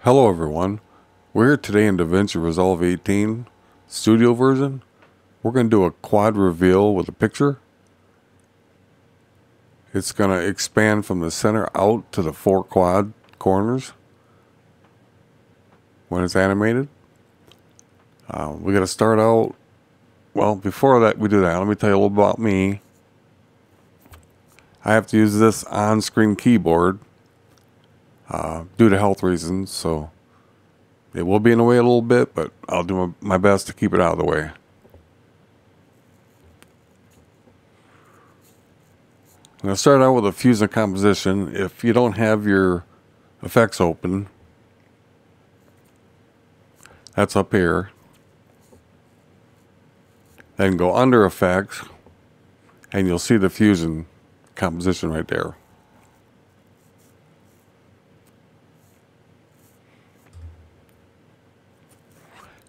Hello everyone, we're here today in DaVinci Resolve 18, studio version. We're going to do a quad reveal with a picture. It's going to expand from the center out to the four quad corners when it's animated. We got to start out, well before that we do that, let me tell you a little about me. I have to use this on-screen keyboard due to health reasons, so it will be in the way a little bit, but I'll do my best to keep it out of the way. I'm going to start out with a fusion composition. If you don't have your effects open, that's up here. Then go under effects, and you'll see the fusion composition right there.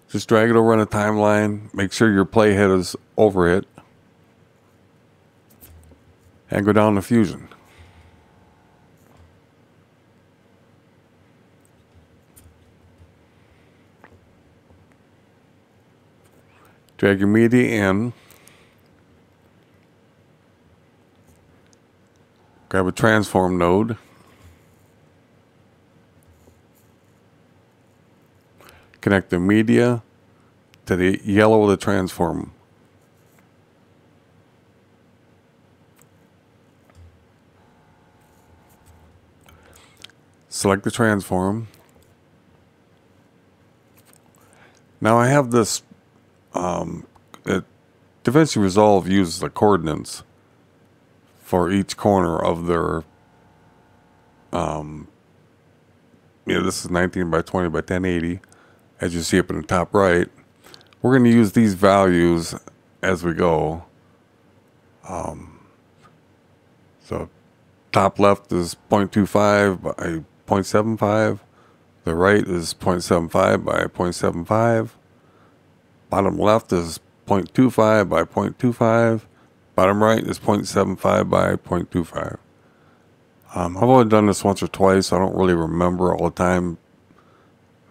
Just drag it over on a timeline, make sure your playhead is over it, and go down to fusion. Drag your media in, grab a transform node, connect the media to the yellow of the transform. Select the transform. Now I have this, DaVinci Resolve uses the coordinates for each corner of their, this is 19 by 20 by 1080. As you see up in the top right, we're going to use these values as we go. So top left is 0.25 by 0.75. The right is 0.75 by 0.75. Bottom left is 0.25 by 0.25. Bottom right is 0.75 by 0.25. I've only done this once or twice, so I don't really remember all the time.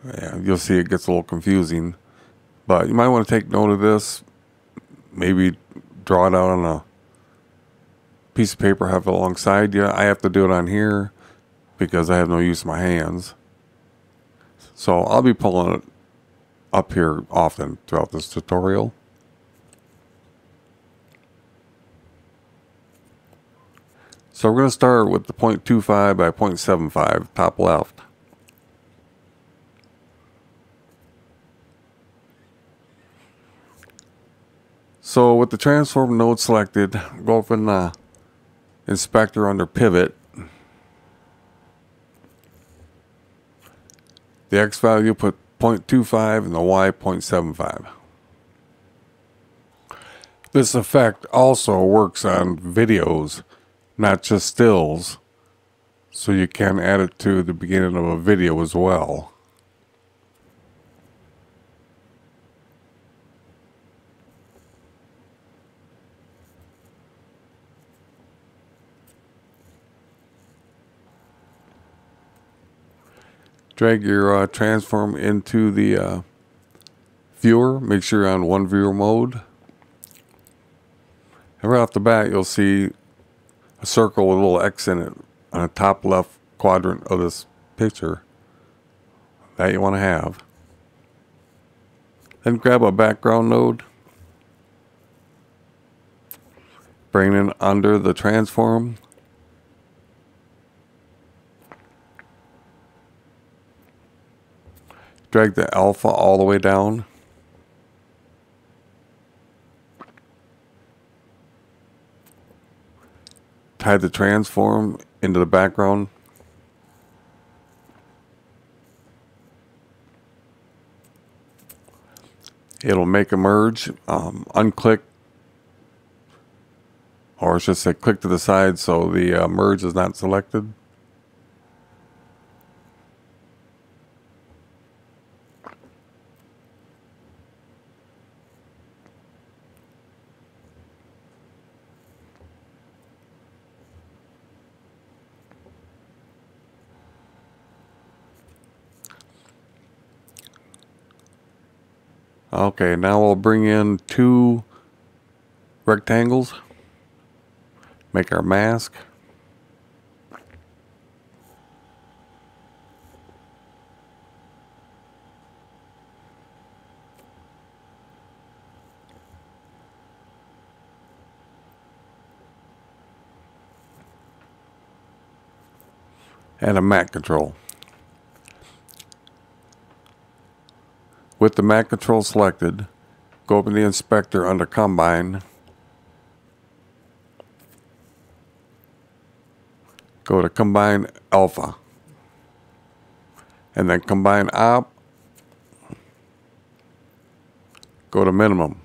Yeah, you'll see it gets a little confusing, but you might want to take note of this. Maybe draw it out on a piece of paper, have it alongside you. I have to do it on here because I have no use of my hands. So I'll be pulling it up here often throughout this tutorial. So we're going to start with the 0.25 by 0.75 top left. So with the transform node selected, go up in the inspector under pivot. The X value, put 0.25, and the Y 0.75. This effect also works on videos, not just stills. So you can add it to the beginning of a video as well. Drag your transform into the viewer. Make sure you're on one viewer mode. And right off the bat, you'll see a circle with a little X in it on the top left quadrant of this picture. That you want to have. Then grab a background node. Bring it in under the transform. Drag the alpha all the way down. Tie the transform into the background. It'll make a merge. Unclick, or I should say click to the side so the merge is not selected. Okay, now we'll bring in two rectangles, make our mask. And a mat control. With the mat control selected, go up in the inspector under Combine, go to Combine Alpha, and then Combine Op, go to Minimum.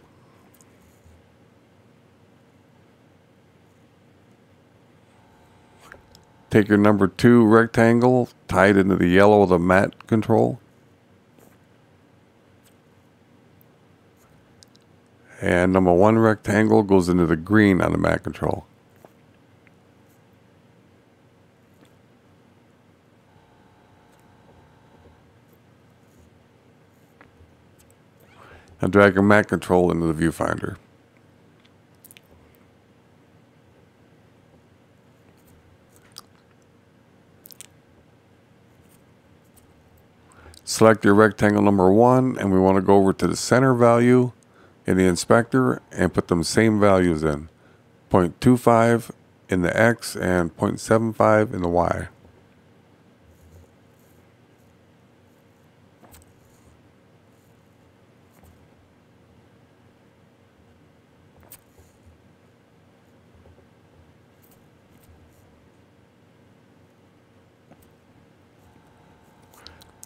Take your number 2 rectangle, tie it into the yellow of the mat control, and number 1 rectangle goes into the green on the mat control. Now drag your mat control into the viewfinder. Select your rectangle number 1, and we want to go over to the center value in the inspector and put them same values in, 0.25 in the X and 0.75 in the Y.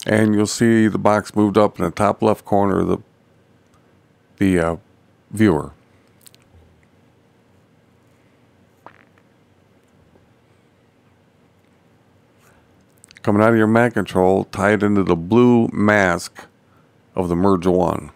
And you'll see the box moved up in the top left corner of the viewer. Coming out of your mat control, tie it into the blue mask of the merge one.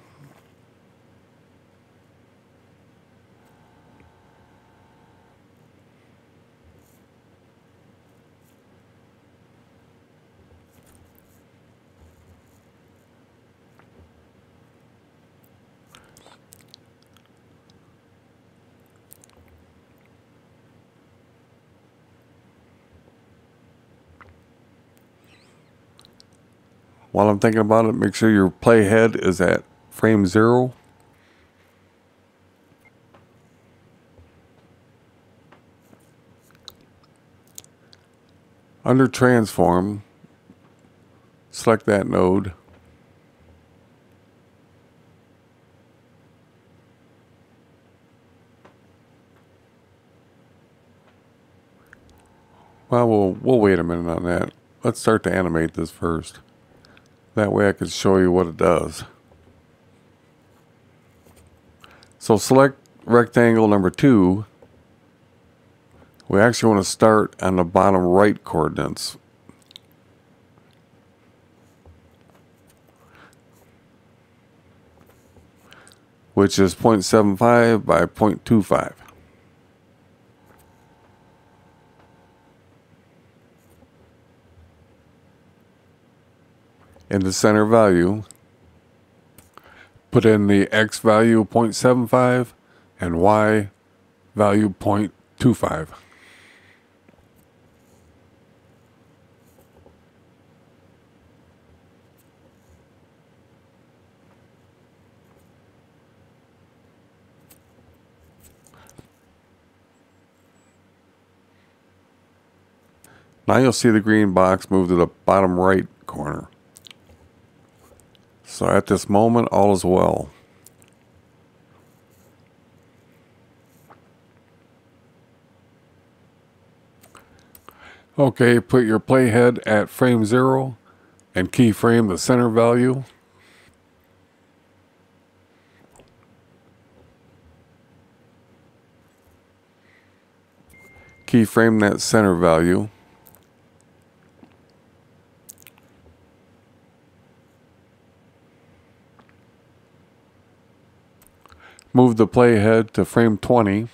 While I'm thinking about it, make sure your playhead is at frame 0. Under Transform, select that node. Well, we'll wait a minute on that. Let's start to animate this first. That way I can show you what it does. So select rectangle number 2. We actually want to start on the bottom right coordinates. Which is 0.75 by 0.25. In the center value, put in the X value 0.75 and Y value 0.25. Now you'll see the green box move to the bottom right corner. So at this moment, all is well. Okay, put your playhead at frame 0 and keyframe the center value. Keyframe that center value. Move the playhead to frame 20.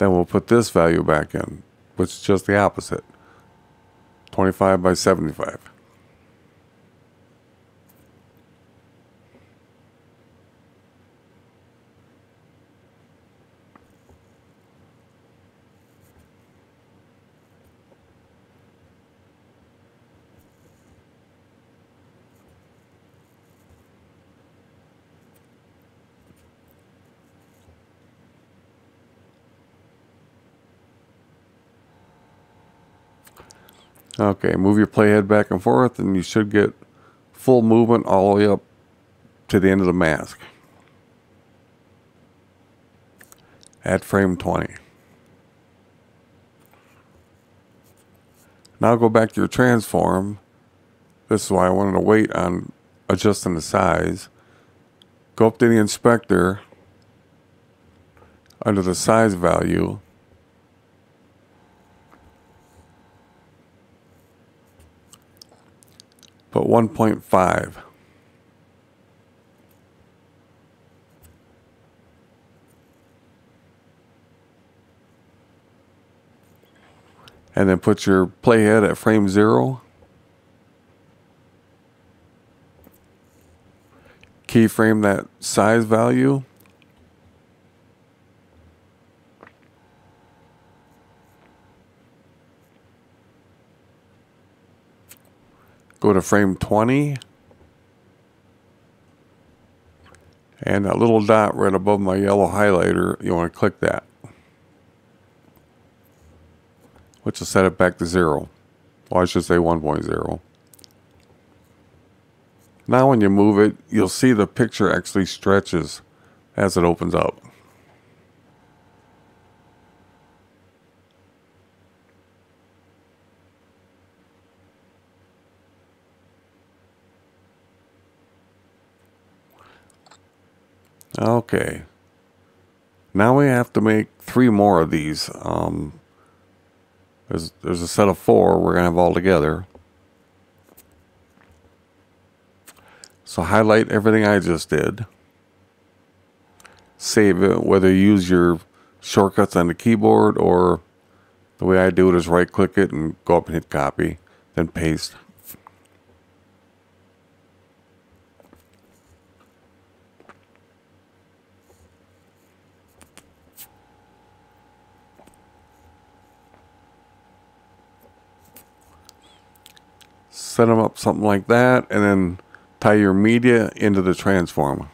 then we'll put this value back in, which is just the opposite, 25 by 75. Okay, move your playhead back and forth, and you should get full movement all the way up to the end of the mask at frame 20. Now go back to your transform. This is why I wanted to wait on adjusting the size. Go up to the inspector under the size value. Put 1.5. And then put your playhead at frame 0. Keyframe that size value. Go to frame 20, and that little dot right above my yellow highlighter, you want to click that, which will set it back to 0, or I should say 1.0. Now when you move it, you'll see the picture actually stretches as it opens up. Okay, now we have to make 3 more of these. There's a set of 4 we're going to have all together. So highlight everything I just did. Save it, whether you use your shortcuts on the keyboard or the way I do it is right click it and go up and hit copy, then paste. Set them up something like that, and then tie your media into the transform.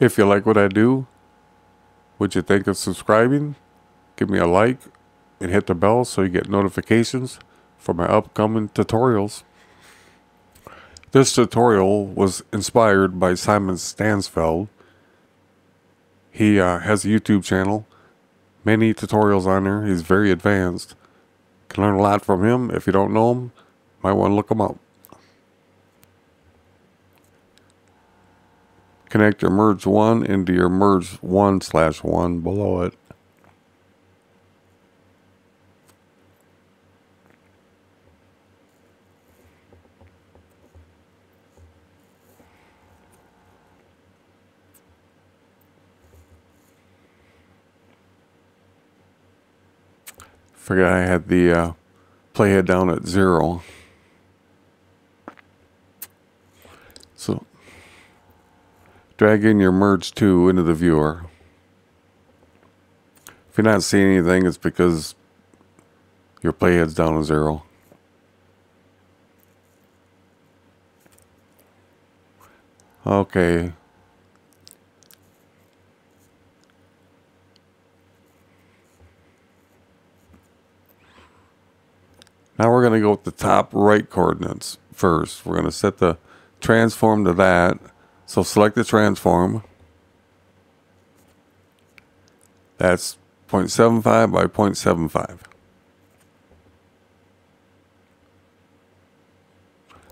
If you like what I do, would you think of subscribing? Give me a like and hit the bell so you get notifications for my upcoming tutorials. This tutorial was inspired by Simon Stansfeld. He has a YouTube channel, many tutorials on there. He's very advanced. Can learn a lot from him. If you don't know him, might want to look him up. Connect your merge 1 into your merge 1/1 below it. Forgot I had the playhead down at 0. So drag in your merge 2 into the viewer. If you're not seeing anything, it's because your playhead's down at 0. Okay. Now we're going to go with the top right coordinates first. We're going to set the transform to that. So select the transform. That's 0.75 by 0.75.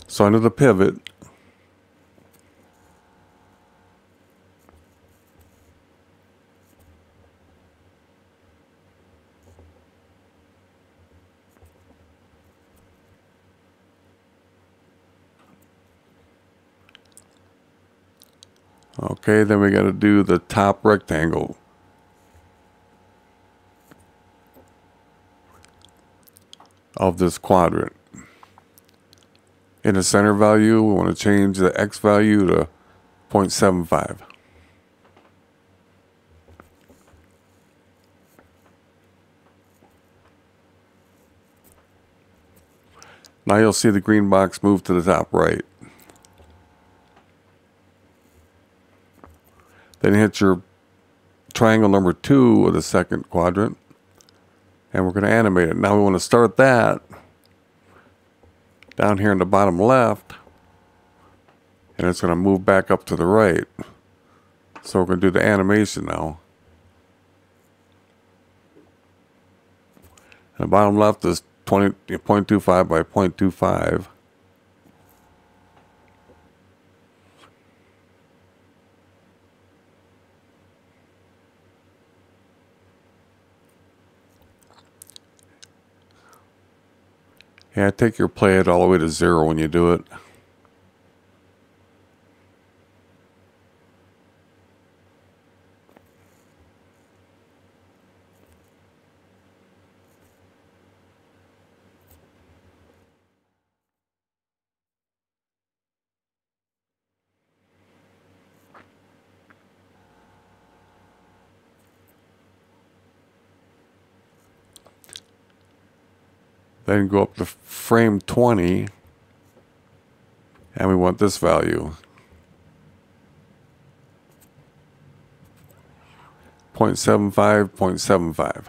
So under the pivot, Okay, then we got to do the top rectangle. Of this quadrant. In the center value, we want to change the X value to 0.75. Now you'll see the green box move to the top right. Then hit your triangle number 2 of the second quadrant, and we're going to animate it. Now we want to start that down here in the bottom left, and it's going to move back up to the right. So we're going to do the animation now. And the bottom left is 0.25 by 0.25. Yeah, take your playhead all the way to 0 when you do it. Then go up to frame 20, and we want this value, 0.75, 0.75.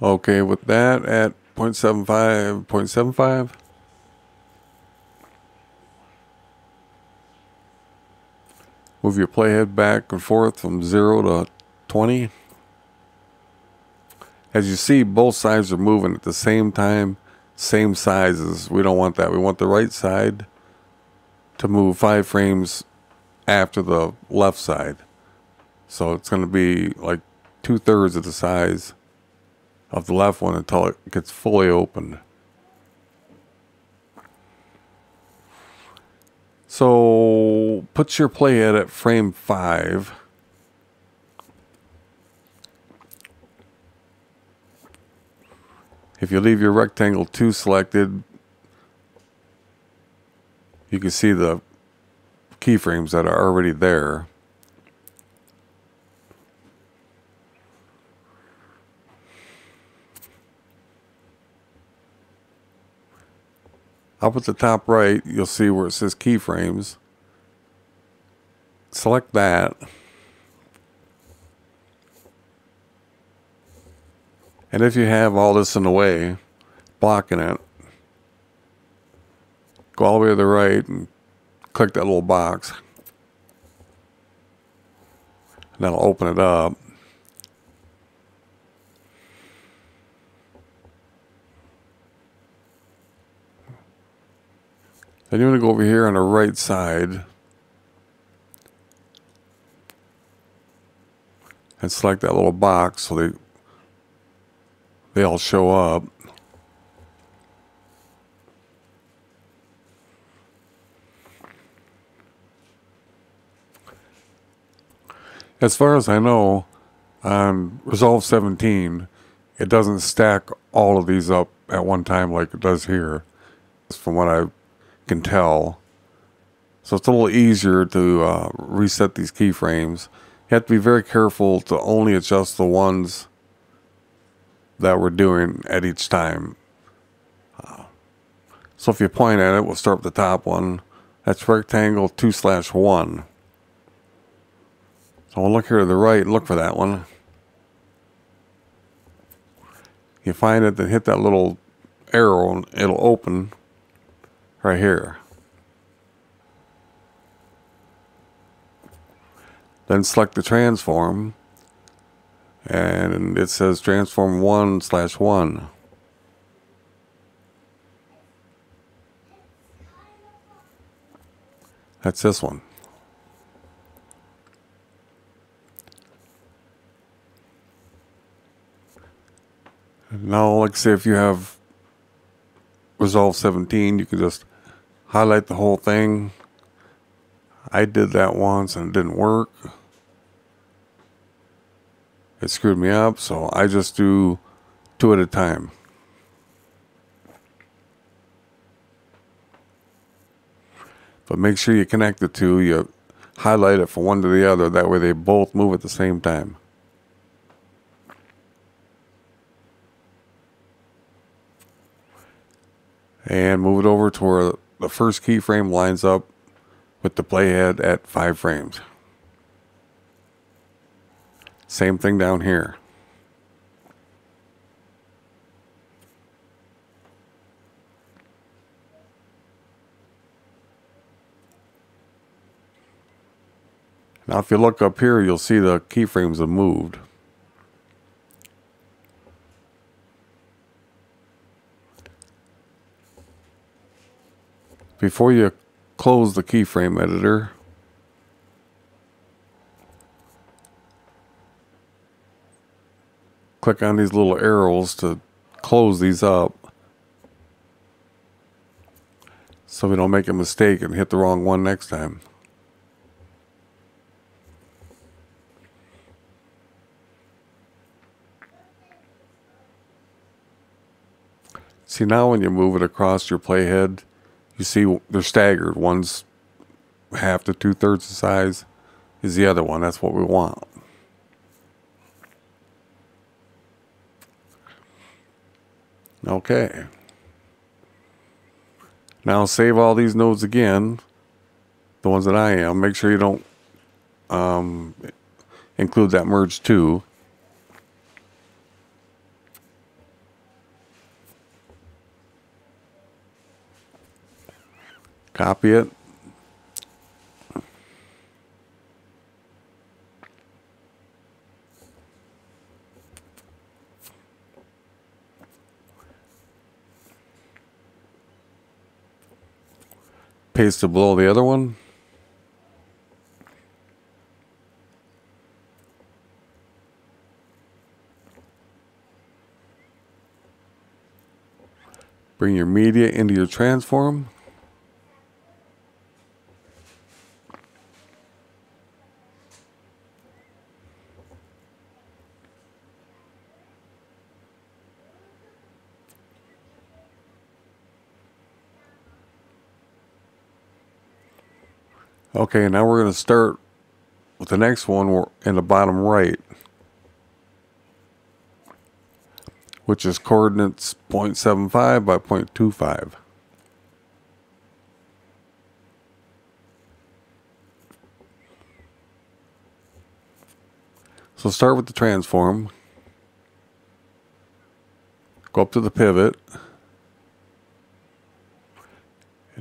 Okay, with that at 0.75, 0.75. Move your playhead back and forth from 0 to 20. As you see, both sides are moving at the same time, same sizes. We don't want that. We want the right side to move 5 frames after the left side. So it's going to be like 2/3 of the size of the left one until it gets fully opened. So put your playhead at frame 5. If you leave your rectangle 2 selected, you can see the keyframes that are already there. Up at the top right, you'll see where it says keyframes. Select that. And if you have all this in the way, blocking it, go all the way to the right and click that little box. And that'll open it up. Then you want to go over here on the right side and select that little box so they all show up. As far as I know, on Resolve 17, it doesn't stack all of these up at one time like it does here. From what I can tell. So it's a little easier to reset these keyframes. You have to be very careful to only adjust the ones that we're doing at each time. So if you point at it, we'll start with the top one. That's rectangle 2/1. So we'll look here to the right and look for that one. You find it, then hit that little arrow and it'll open. Right here. Then select the transform, and it says transform 1/1. That's this one. Now, like say if you have Resolve 17, you can just highlight the whole thing. I did that once and it didn't work. It screwed me up, so I just do two at a time. But make sure you connect the two. You highlight it from one to the other. That way they both move at the same time. And move it over to where the first keyframe lines up with the playhead at 5 frames. Same thing down here. Now if you look up here, you'll see the keyframes have moved. Before you close the keyframe editor, click on these little arrows to close these up so we don't make a mistake and hit the wrong one next time. See, now when you move it across your playhead, you see they're staggered. One's half to two-thirds the size is the other one. That's what we want. Okay. Now save all these nodes again, the ones that I am. Make sure you don't include that merge too. Copy it. Paste it below the other one. Bring your media into your transform. Okay, now we're going to start with the next one. We're in the bottom right, which is coordinates 0.75 by 0.25. So start with the transform. Go up to the pivot.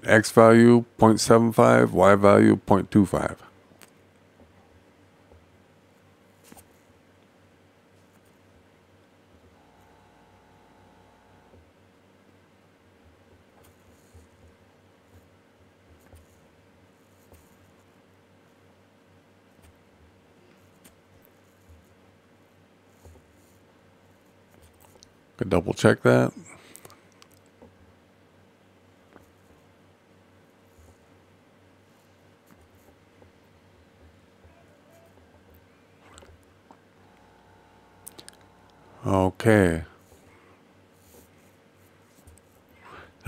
X value 0.75, Y value 0.25. Could double check that. Okay.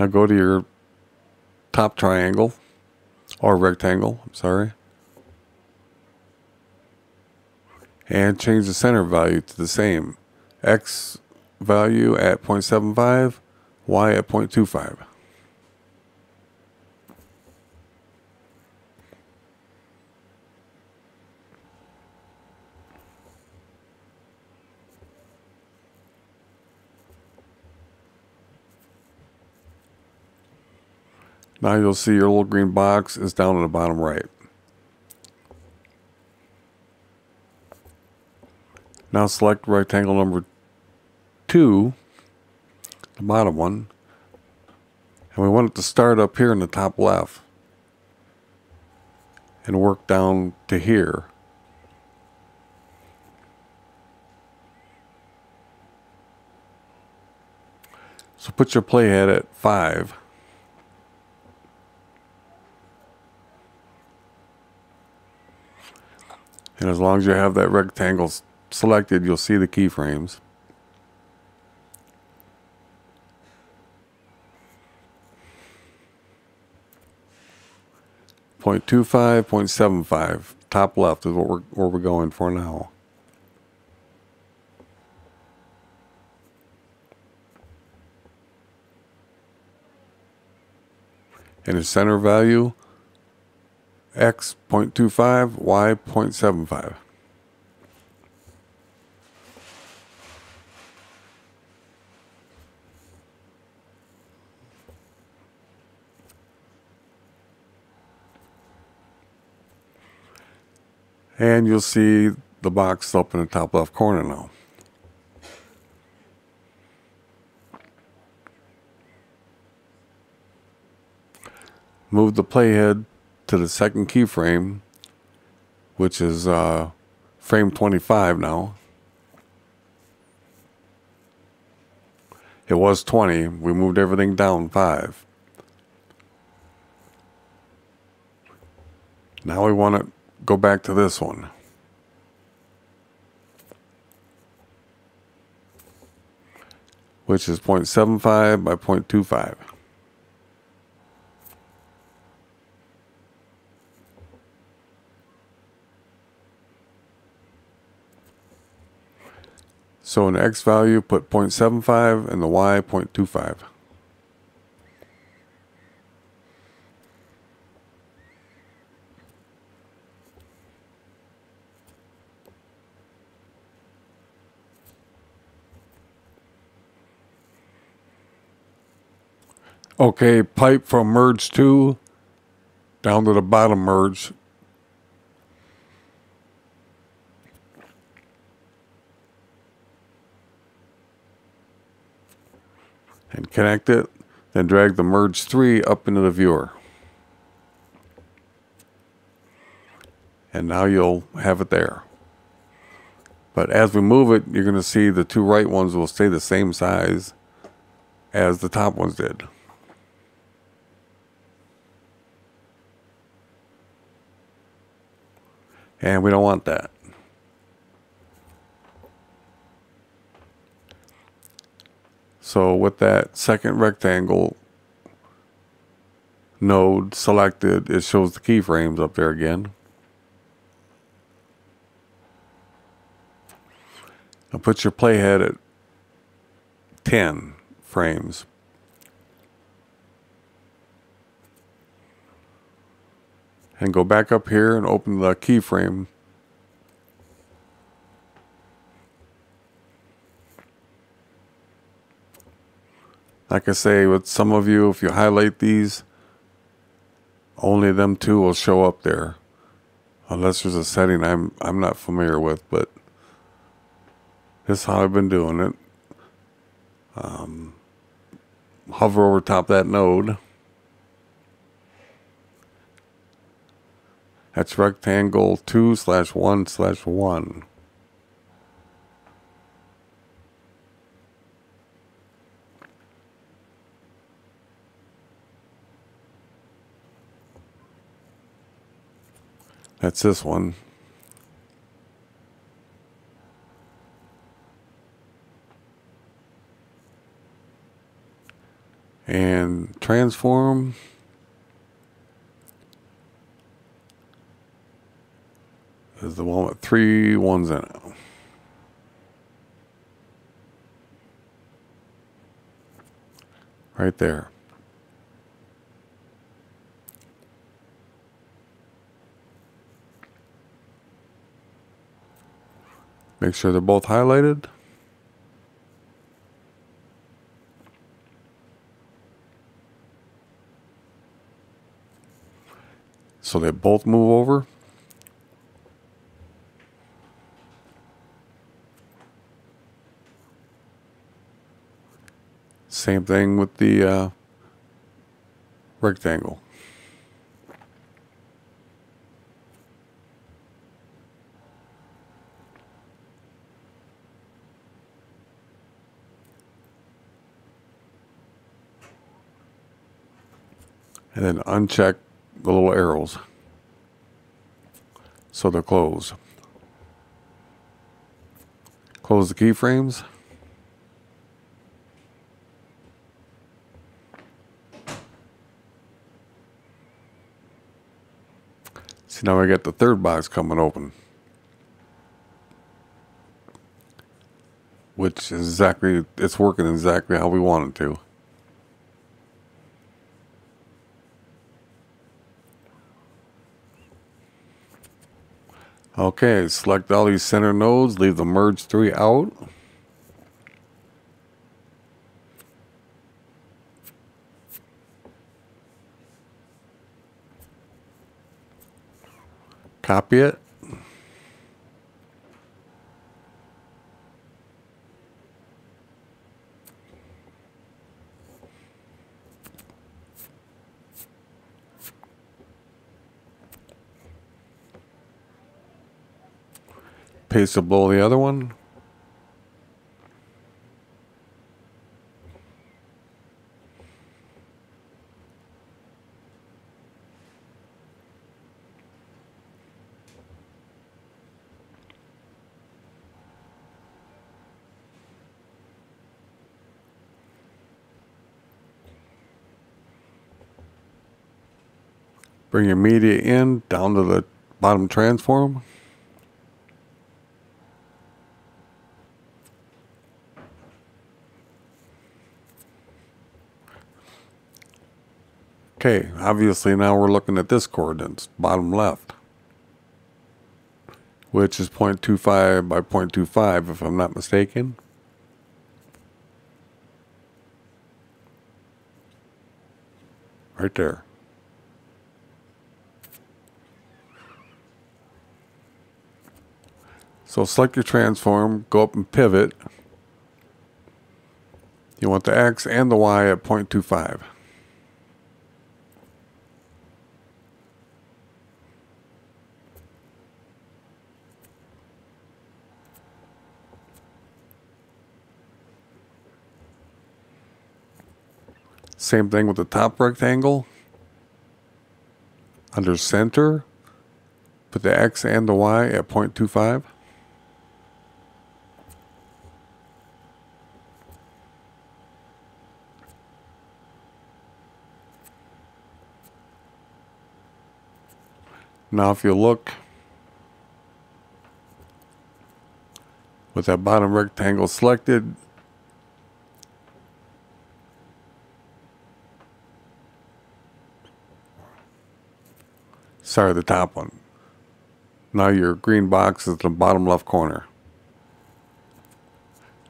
Now go to your top triangle or rectangle, I'm sorry, and change the center value to the same. X value at 0.75, Y at 0.25. Now you'll see your little green box is down in the bottom right. Now select rectangle number 2, the bottom one, and we want it to start up here in the top left and work down to here. So put your playhead at 5. And as long as you have that rectangle selected, you'll see the keyframes. .25, .75, top left is what we're going for now. And the center value, X 0.25, Y 0.75. And you'll see the box up in the top left corner now. Move the playhead to the second keyframe, which is frame 25 now. It was 20. We moved everything down 5. Now we want to go back to this one. Which is 0.75 by 0.25. So in the X value, put 0.75 and the Y 0.25. Okay, pipe from merge 2 down to the bottom merge. And connect it, then drag the merge 3 up into the viewer. And now you'll have it there. But as we move it, you're going to see the two right ones will stay the same size as the top ones did. And we don't want that. So with that second rectangle node selected, it shows the keyframes up there again. Now put your playhead at 10 frames. And go back up here and open the keyframe. Like I say, with some of you, if you highlight these, only them two will show up there. Unless there's a setting I'm not familiar with, but this is how I've been doing it. Hover over top that node. That's rectangle 2/1/1. That's this one. And transform. Is the one with 3 ones in it. Right there. Make sure they're both highlighted. So they both move over. Same thing with the rectangle. and then uncheck the little arrows so they're closed. Close the keyframes. See, now we got the third box coming open, which is exactly, it's working exactly how we want it to. Okay, select all these center nodes, leave the merge 3 out. Copy it. Paste it below the other one. Bring your media in down to the bottom transform. Okay, obviously now we're looking at this coordinates, bottom left, which is 0.25 by 0.25 if I'm not mistaken. Right there. So select your transform, go up and pivot. You want the X and the Y at 0.25. Same thing with the top rectangle. Under center, put the X and the Y at 0.25. Now if you look with that bottom rectangle selected, sorry, the top one, now your green box is in the bottom left corner.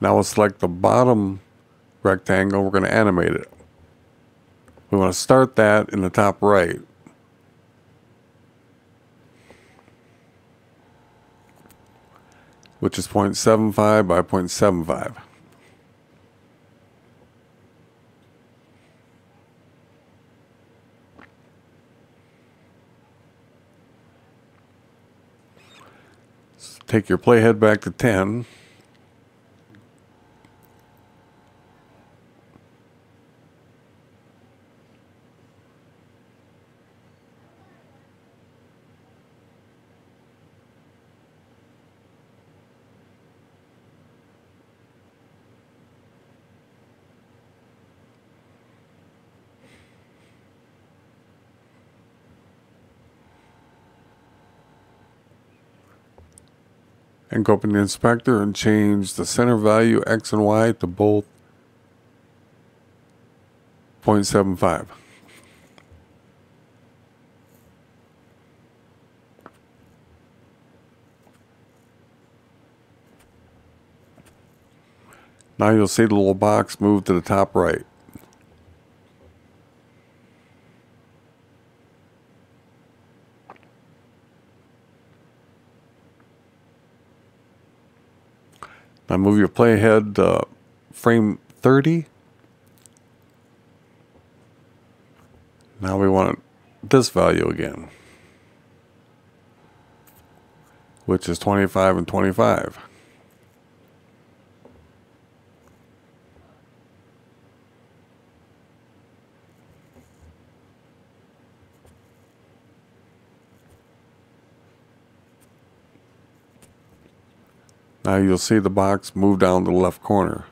Now we'll select the bottom rectangle, we're going to animate it. We want to start that in the top right. Which is 0.75 by 0.75. So take your playhead back to 10. And go up in the inspector and change the center value X and Y to both 0.75. Now you'll see the little box move to the top right. Now move your playhead to frame 30. Now we want this value again, which is 25 and 25. Now you'll see the box move down to the left corner.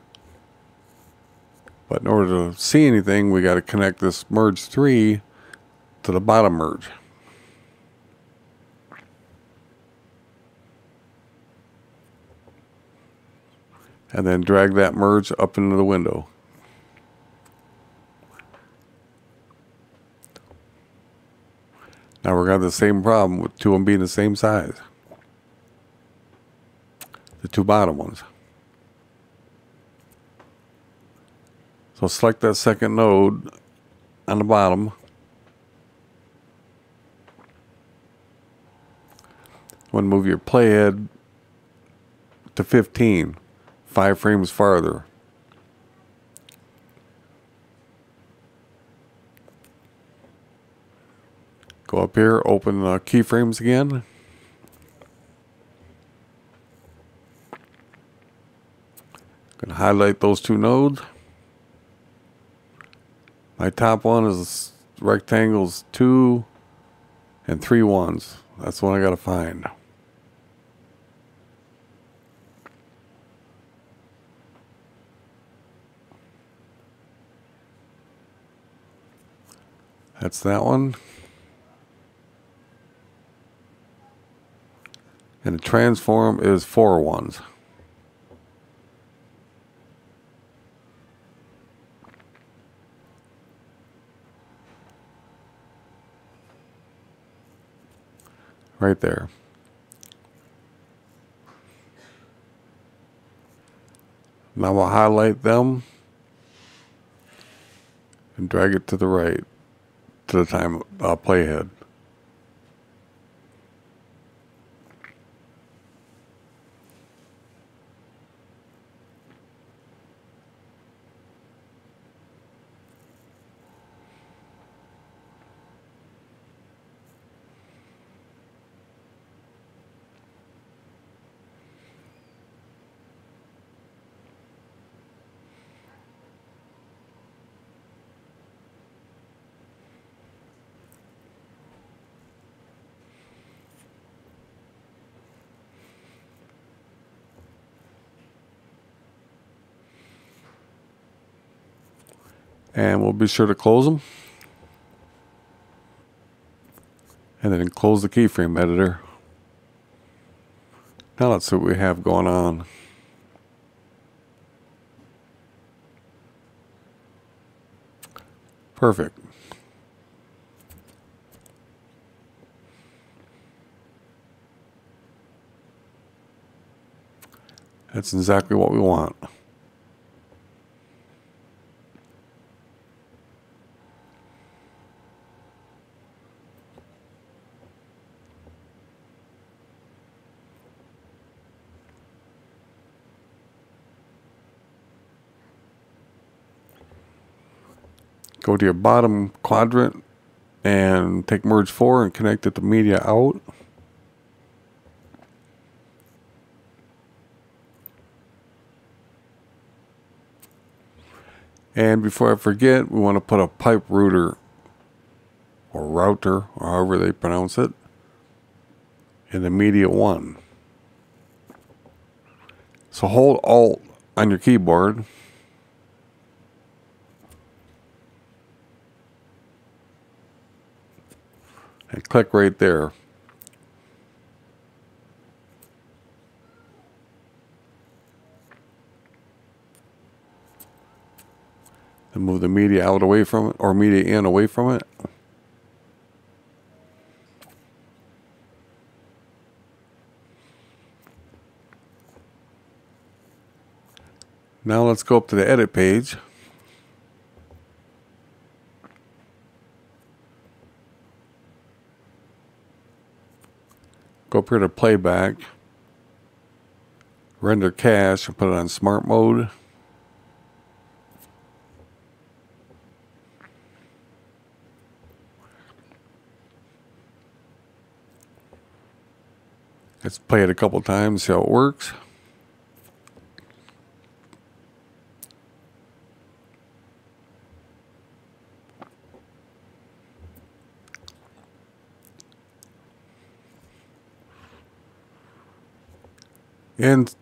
But in order to see anything, we got to connect this merge 3 to the bottom merge. And then drag that merge up into the window. Now we're going to have the same problem with two of them being the same size. The two bottom ones. So select that second node on the bottom. Want to move your playhead to 15, 5 frames farther. Go up here, open the keyframes again. Gonna highlight those two nodes. My top one is rectangles 2 and 3 1s. That's what I gotta find. That's that one. And the transform is 4 1s. Right there. Now we'll highlight them and drag it to the right to the time playhead. And we'll be sure to close them. And then close the keyframe editor. Now let's see what we have going on. Perfect. That's exactly what we want. Go to your bottom quadrant and take merge 4 and connect it to media out. And before I forget, we want to put a pipe router or router, or however they pronounce it, in the media 1. So hold Alt on your keyboard. And click right there. And move the media out away from it, or media in away from it. Now let's go up to the edit page. Go up here to playback, render cache, and put it on smart mode. Let's play it a couple times, see how it works. And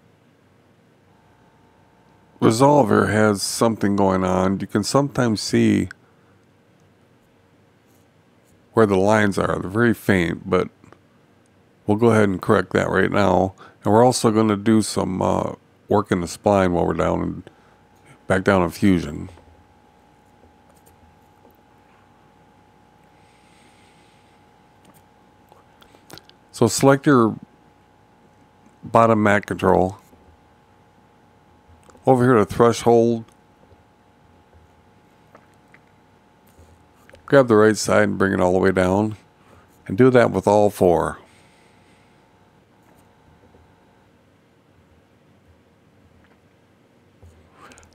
resolver has something going on. You can sometimes see where the lines are. They're very faint, but we'll go ahead and correct that right now. And we're also going to do some work in the spline while we're down and back down in Fusion. So select your bottom mat control. Over here to threshold. Grab the right side and bring it all the way down. And do that with all four.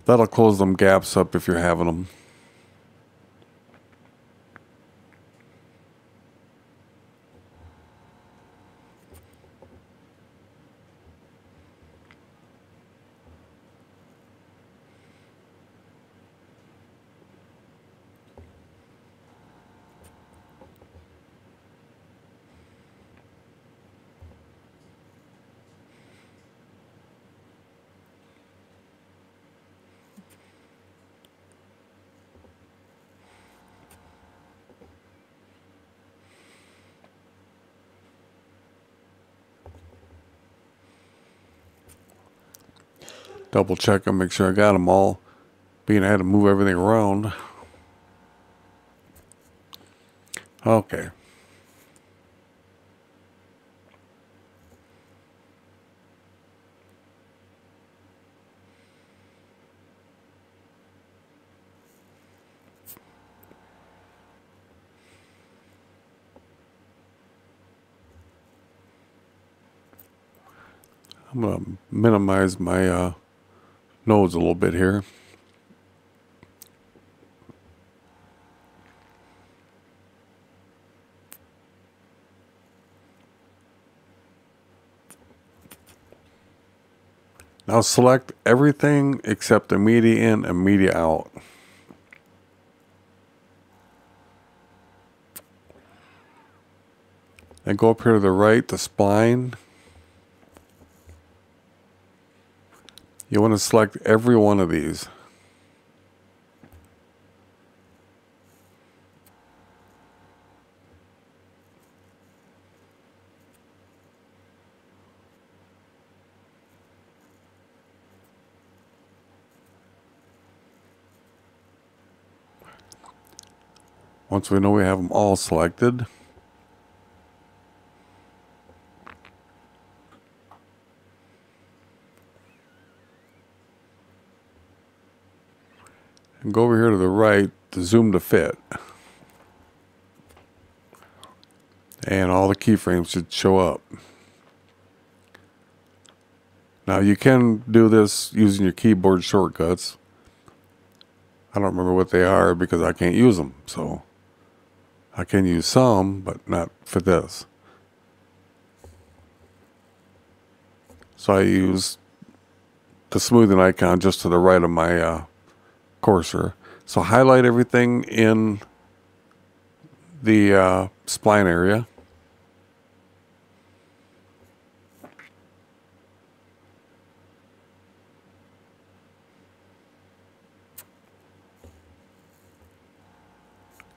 That'll close them gaps up if you're having them. Double check them, make sure I got them all. Being I had to move everything around. Okay. I'm going to minimize my nodes a little bit here. Now select everything except the media in and media out. And go up here to the right, the spline. You want to select every one of these. Once we know we have them all selected, and go over here to the right to zoom to fit. And all the keyframes should show up. Now you can do this using your keyboard shortcuts. I don't remember what they are because I can't use them. So I can use some, but not for this. So I use the smoothing icon just to the right of my cursor. So highlight everything in the spline area.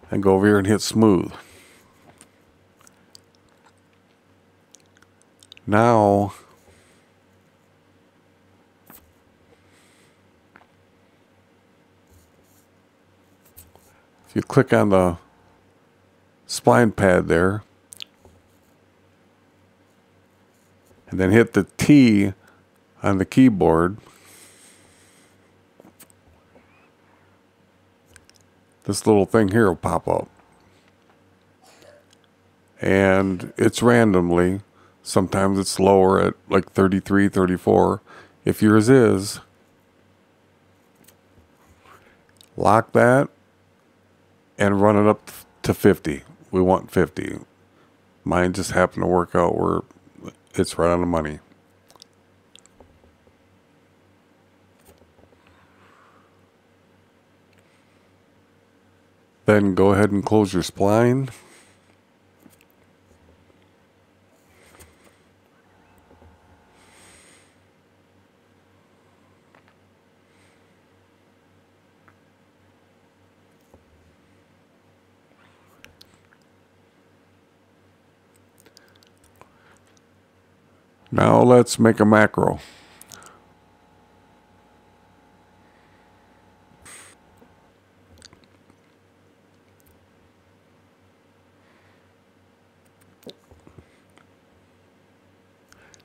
And go over here and hit smooth. Now if you click on the spline pad there and then hit the T on the keyboard, this little thing here will pop up. And it's randomly. Sometimes it's lower at like 33, 34. If yours is, lock that. And run it up to 50. We want 50. Mine just happened to work out where it's right on the money. Then go ahead and close your spline. Now let's make a macro.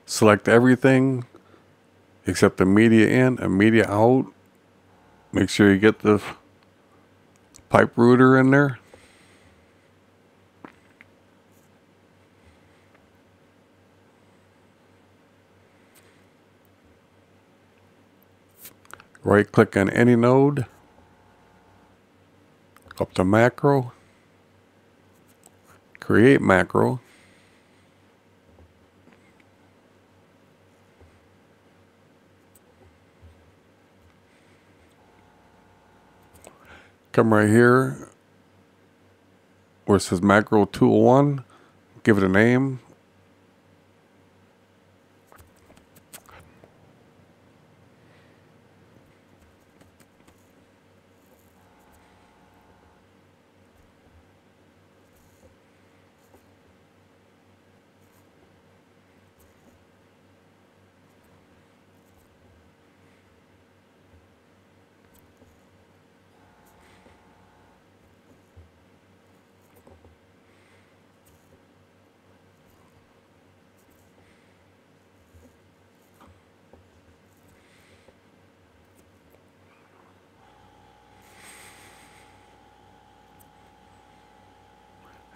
Select everything except the media in and media out. Make sure you get the pipe router in there. Right click on any node, up to macro, create macro. Come right here where it says macro tool 1, give it a name.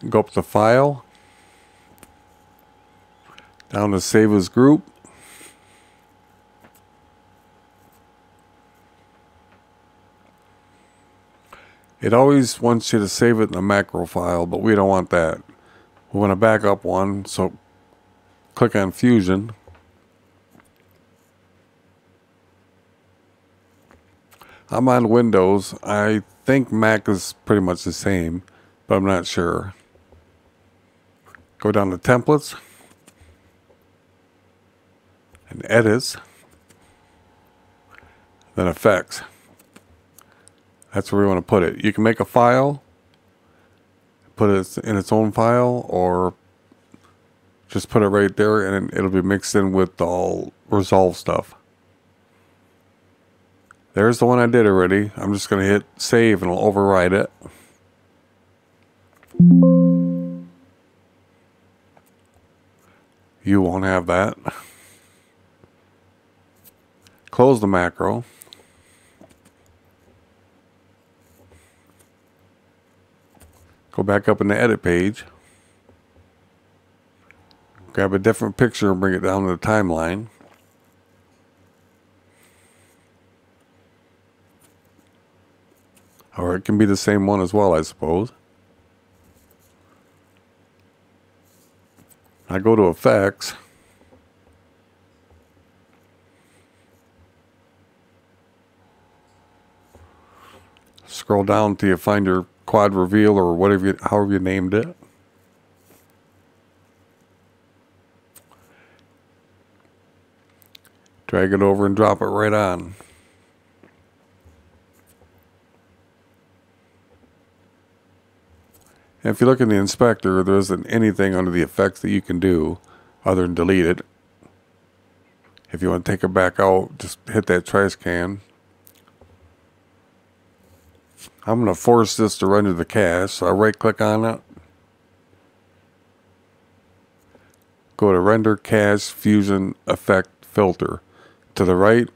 Go up to File, down to Save as Group. It always wants you to save it in a macro file, but we don't want that. We want to back up one, so click on Fusion. I'm on Windows. I think Mac is pretty much the same, but I'm not sure. Go down to templates and edits, then effects. That's where we want to put it. You can make a file, put it in its own file, or just put it right there and it'll be mixed in with all Resolve stuff. There's the one I did already. I'm just going to hit save and it'll override it. You won't have that. Close the macro. Go back up in the edit page. Grab a different picture and bring it down to the timeline. Or it can be the same one as well, I suppose. I go to effects, scroll down till you find your quad reveal or whatever, however you named it. Drag it over and drop it right on. If you look in the inspector, there isn't anything under the effects that you can do other than delete it. If you want to take it back out, just hit that trash can. I'm going to force this to render the cache, so I right click on it. Go to Render Cache Fusion Effect Filter. To the right,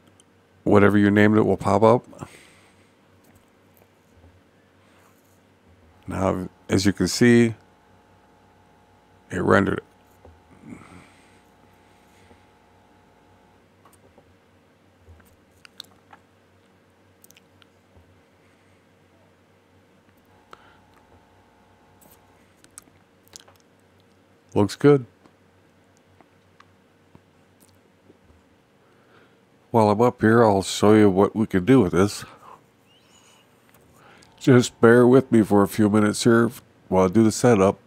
whatever you named it will pop up. Now, as you can see, it rendered it. Looks good. While I'm up here, I'll show you what we can do with this. Just bear with me for a few minutes here while I do the setup.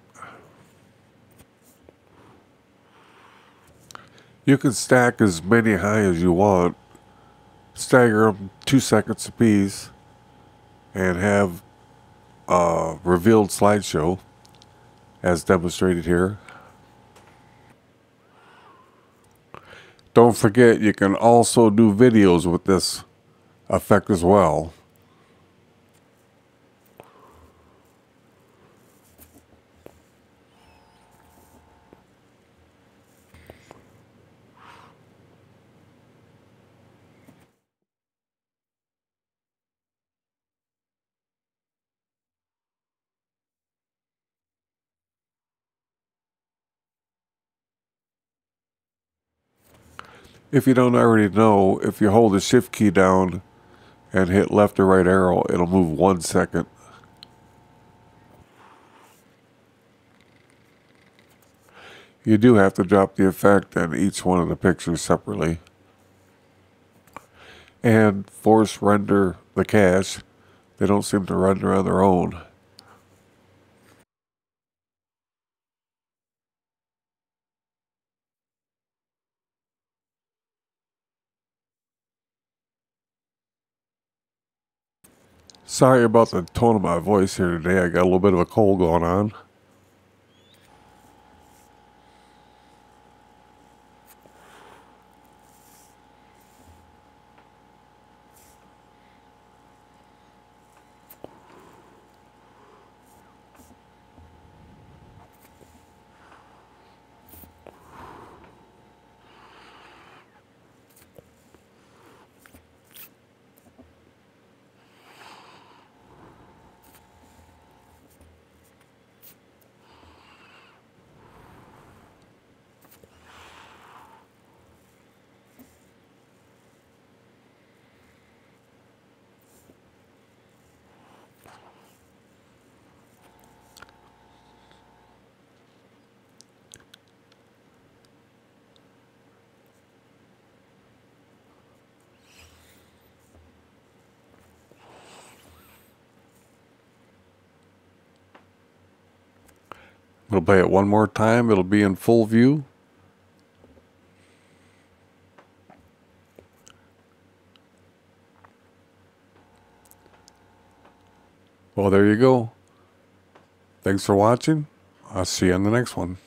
You can stack as many high as you want, stagger them 2 seconds apiece, and have a revealed slideshow as demonstrated here. Don't forget, you can also do videos with this effect as well. If you don't already know, if you hold the shift key down and hit left or right arrow, it'll move 1 second. You do have to drop the effect on each one of the pictures separately. And force render the cache. They don't seem to render on their own. Sorry about the tone of my voice here today. I got a little bit of a cold going on. We'll play it one more time. It'll be in full view. Well, there you go. Thanks for watching. I'll see you on the next one.